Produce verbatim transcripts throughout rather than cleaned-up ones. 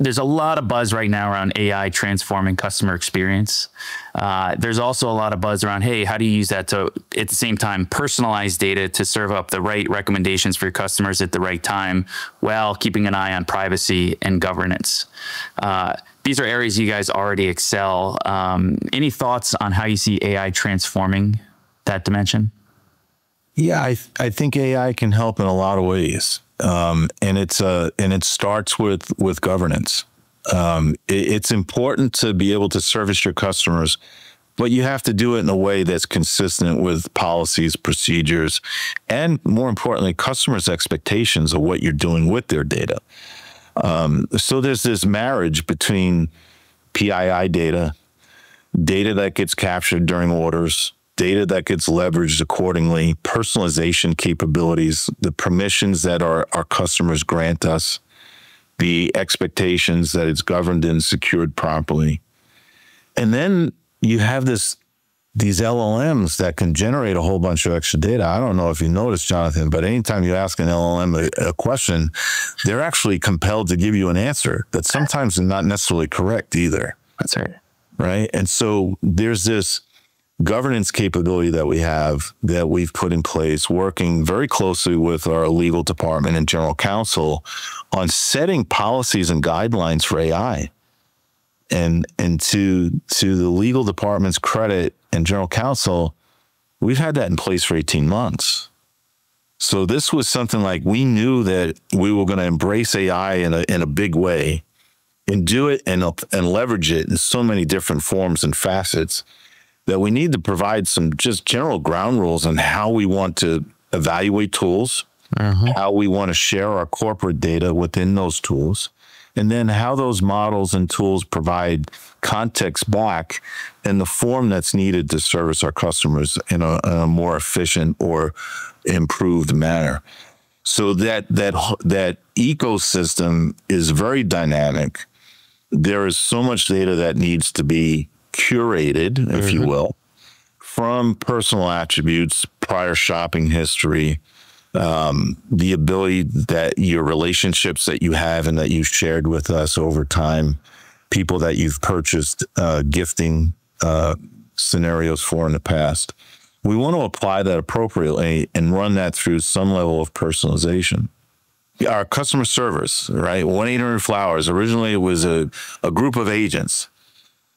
there's a lot of buzz right now around A I transforming customer experience. Uh, there's also a lot of buzz around, hey, how do you use that to, at the same time, personalize data to serve up the right recommendations for your customers at the right time, while keeping an eye on privacy and governance. Uh, these are areas you guys already excel. Um, any thoughts on how you see A I transforming that dimension? Yeah, I, th I think A I can help in a lot of ways. Um, and it's uh, and it starts with with governance. Um, it, it's important to be able to service your customers, but you have to do it in a way that's consistent with policies, procedures, and more importantly, customers' expectations of what you're doing with their data. Um, so there's this marriage between P I I data, data that gets captured during orders, data that gets leveraged accordingly, personalization capabilities, the permissions that our, our customers grant us, the expectations that it's governed and secured properly. And then you have this these L L Ms that can generate a whole bunch of extra data. I don't know if you noticed, Jonathan, but anytime you ask an L L M a, a question, they're actually compelled to give you an answer that sometimes is not necessarily correct either. That's right. Right? And so there's this governance capability that we have that we've put in place, working very closely with our legal department and general counsel on setting policies and guidelines for A I. And, and to, to the legal department's credit and general counsel, we've had that in place for eighteen months. So this was something like we knew that we were going to embrace A I in a, in a big way and do it and, and leverage it in so many different forms and facets, that we need to provide some just general ground rules on how we want to evaluate tools, uh-huh. how we want to share our corporate data within those tools, and then how those models and tools provide context back in the form that's needed to service our customers in a, in a more efficient or improved manner. So that, that, that ecosystem is very dynamic. There is so much data that needs to be curated, if you will, from personal attributes, prior shopping history, um, the ability that your relationships that you have and that you've shared with us over time, people that you've purchased uh, gifting uh, scenarios for in the past. We want to apply that appropriately and run that through some level of personalization. Our customer service, right? one eight hundred flowers. Originally, it was a, a group of agents.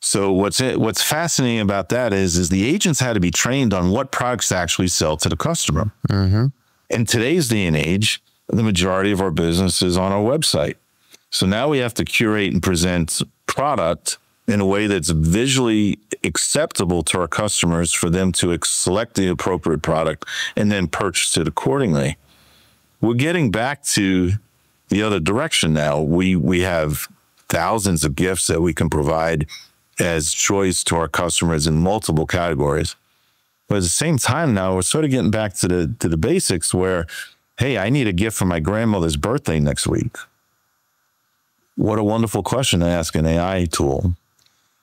So what's it, what's fascinating about that is, is the agents had to be trained on what products to actually sell to the customer. Mm-hmm. In today's day and age, the majority of our business is on our website. So now we have to curate and present product in a way that's visually acceptable to our customers for them to select the appropriate product and then purchase it accordingly. We're getting back to the other direction now. We, we have thousands of gifts that we can provide as choice to our customers in multiple categories. But at the same time now, we're sort of getting back to the, to the basics where, hey, I need a gift for my grandmother's birthday next week. What a wonderful question to ask an A I tool.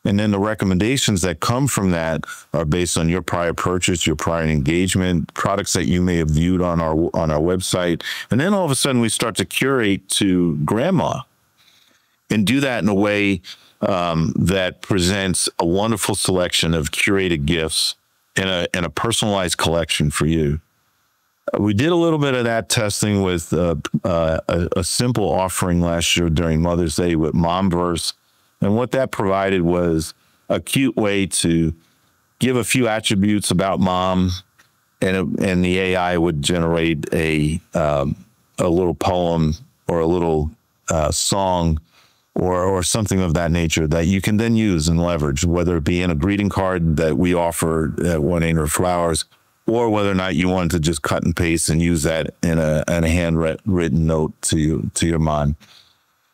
And then the recommendations that come from that are based on your prior purchase, your prior engagement, products that you may have viewed on our, on our website. And then all of a sudden we start to curate to grandma and do that in a way Um, that presents a wonderful selection of curated gifts in a, in a personalized collection for you. We did a little bit of that testing with uh, uh, a, a simple offering last year during Mother's Day with Momverse. And what that provided was a cute way to give a few attributes about mom, and, it, and the A I would generate a, um, a little poem or a little uh, song or or something of that nature that you can then use and leverage, whether it be in a greeting card that we offer at one eight hundred flowers, or whether or not you want to just cut and paste and use that in a, in a handwritten note to, you, to your mom.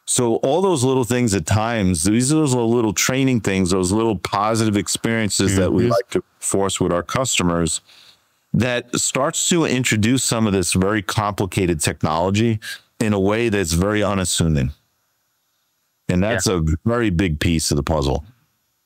So all those little things at times, these are those little training things, those little positive experiences mm-hmm. that we like to force with our customers that starts to introduce some of this very complicated technology in a way that's very unassuming. And that's yeah. a very big piece of the puzzle.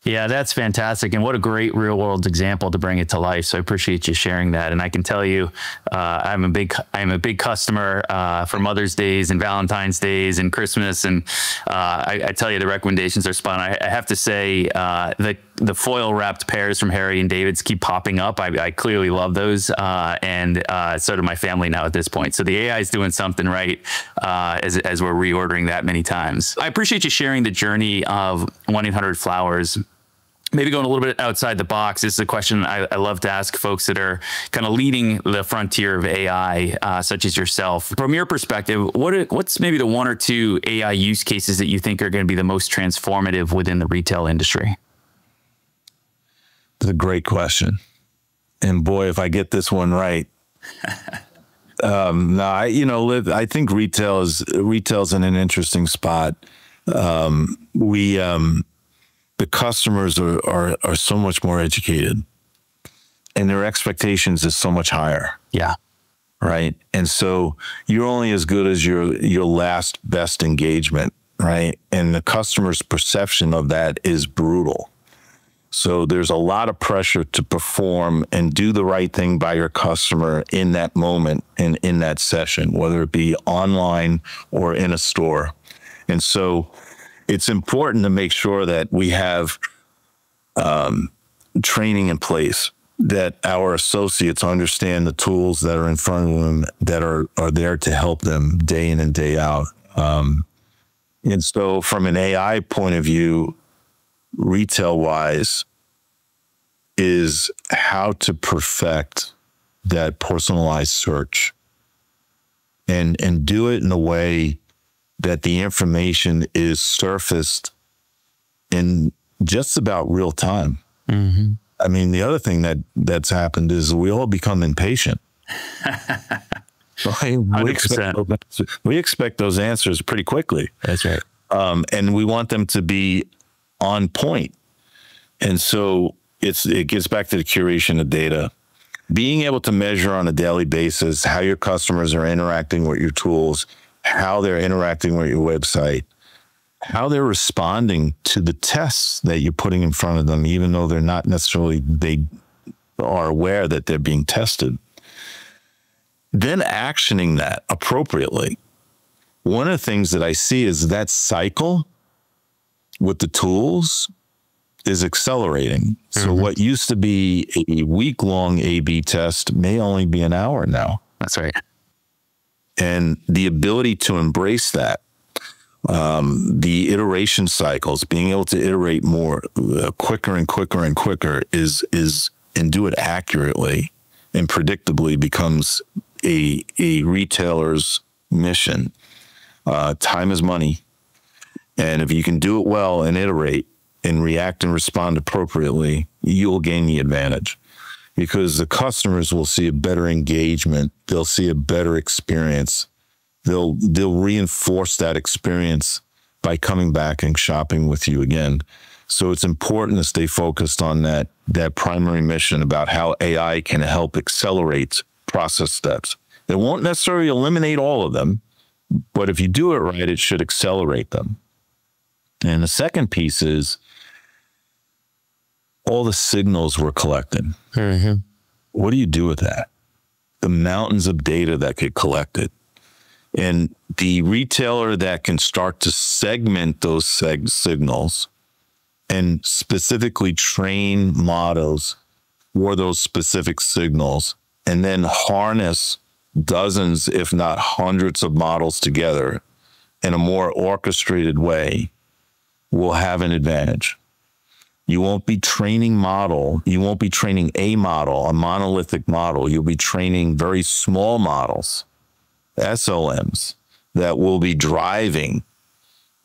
Yeah, that's fantastic. And what a great real world example to bring it to life. So I appreciate you sharing that. And I can tell you, uh, I'm a big, I'm a big customer uh, for Mother's Days and Valentine's Days and Christmas. And uh, I, I tell you, the recommendations are spot on. I, I have to say uh, that the foil wrapped pears from Harry and David's keep popping up. I, I clearly love those. Uh, and uh, so do my family now at this point. So the A I is doing something right uh, as, as we're reordering that many times. I appreciate you sharing the journey of one eight hundred flowers. Maybe going a little bit outside the box. This is a question I, I love to ask folks that are kind of leading the frontier of A I, uh, such as yourself. From your perspective, what are, what's maybe the one or two A I use cases that you think are going to be the most transformative within the retail industry? That's a great question. And boy, if I get this one right. um, no, I, you know, I think retail is, retail's in an interesting spot. Um, we... Um, The customers are, are, are so much more educated and their expectations is so much higher. Yeah. Right. And so you're only as good as your, your last best engagement. Right. And the customer's perception of that is brutal. So there's a lot of pressure to perform and do the right thing by your customer in that moment and in that session, whether it be online or in a store. And so it's important to make sure that we have um, training in place, that our associates understand the tools that are in front of them, that are, are there to help them day in and day out. Um, and so from an A I point of view, retail-wise, is how to perfect that personalized search and, and do it in a way that the information is surfaced in just about real time. Mm-hmm. I mean, the other thing that that's happened is we all become impatient. Right? We expect, we expect those answers pretty quickly. That's right. Um, and we want them to be on point. And so it's, it gets back to the curation of data. Being able to measure on a daily basis how your customers are interacting with your tools, how they're interacting with your website, how they're responding to the tests that you're putting in front of them, even though they're not necessarily, they are aware that they're being tested. Then actioning that appropriately. One of the things that I see is that cycle with the tools is accelerating. Mm-hmm. So what used to be a week-long A B test may only be an hour now. That's right. And the ability to embrace that, um, the iteration cycles, being able to iterate more uh, quicker and quicker and quicker is, is, and do it accurately and predictably becomes a, a retailer's mission. Uh, time is money. And if you can do it well and iterate and react and respond appropriately, you'll gain the advantage, because the customers will see a better engagement. They'll see a better experience. They'll, they'll reinforce that experience by coming back and shopping with you again. So it's important to stay focused on that, that primary mission about how A I can help accelerate process steps. It won't necessarily eliminate all of them, but if you do it right, it should accelerate them. And the second piece is all the signals we're collecting. Mm-hmm. What do you do with that? The mountains of data that get collected. And the retailer that can start to segment those seg signals and specifically train models for those specific signals, and then harness dozens, if not hundreds of models together in a more orchestrated way, will have an advantage. You won't be training model. You won't be training a model, a monolithic model. You'll be training very small models, S L Ms, that will be driving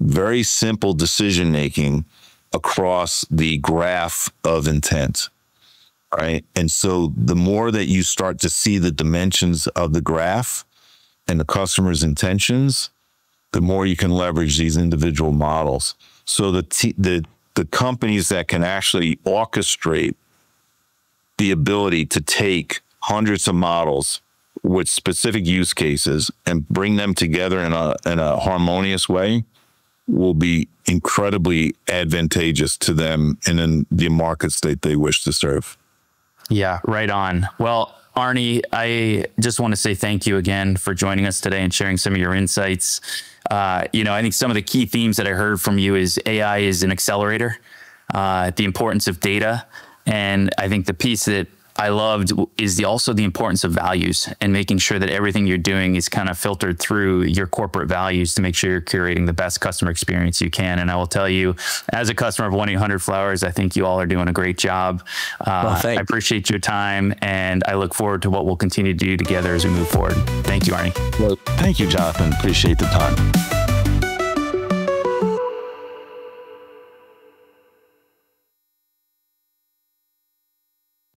very simple decision-making across the graph of intent, right? And so the more that you start to see the dimensions of the graph and the customer's intentions, the more you can leverage these individual models. So the, t the, the companies that can actually orchestrate the ability to take hundreds of models with specific use cases and bring them together in a, in a harmonious way will be incredibly advantageous to them and in the markets that they wish to serve. Yeah, right on. Well, Arnie, I just want to say thank you again for joining us today and sharing some of your insights. Uh, you know, I think some of the key themes that I heard from you is A I is an accelerator, uh, the importance of data. And I think the piece that I loved is the, also the importance of values and making sure that everything you're doing is kind of filtered through your corporate values to make sure you're curating the best customer experience you can. And I will tell you, as a customer of one eight hundred flowers, I think you all are doing a great job. Uh, well, I appreciate your time, and I look forward to what we'll continue to do together as we move forward. Thank you, Arnie. Well, thank you, Jonathan. Appreciate the time.